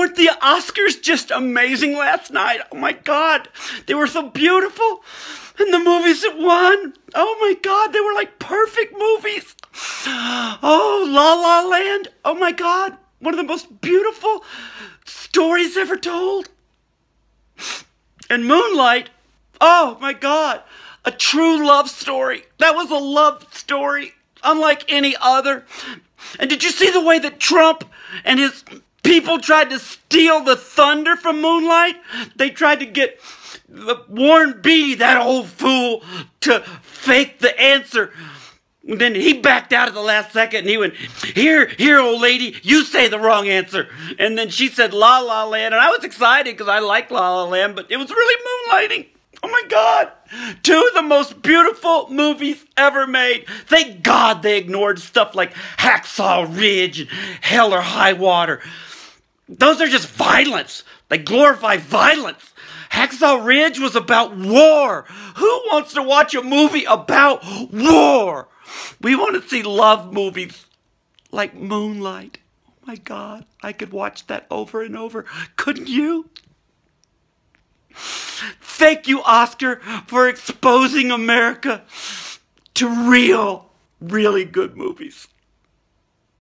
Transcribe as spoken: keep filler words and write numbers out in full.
Weren't the Oscars just amazing last night? Oh my God, they were so beautiful. And the movies that won, oh my God, they were like perfect movies. Oh, La La Land, oh my God, one of the most beautiful stories ever told. And Moonlight, oh my God, a true love story. That was a love story unlike any other. And did you see the way that Trump and his people tried to steal the thunder from Moonlight? They tried to get Warren Beatty, that old fool, to fake the answer. And then he backed out at the last second and he went, here, here, old lady, you say the wrong answer. And then she said La La Land. And I was excited because I like La La Land, but it was really Moonlighting. Oh my God. Two of the most beautiful movies ever made. Thank God they ignored stuff like Hacksaw Ridge and Hell or High Water. Those are just violence. They glorify violence. Hacksaw Ridge was about war. Who wants to watch a movie about war? We want to see love movies like Moonlight. Oh my God, I could watch that over and over. Couldn't you? Thank you, Oscar, for exposing America to real, really good movies.